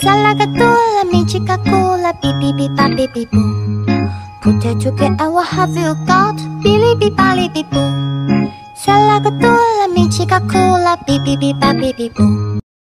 Salagatula, Michikakula, beep beep beep beep beep boom. Put it together, what have you got? Billy beep bally beep boom. Salagatula, Michikakula, beep beep beep beep beep boom.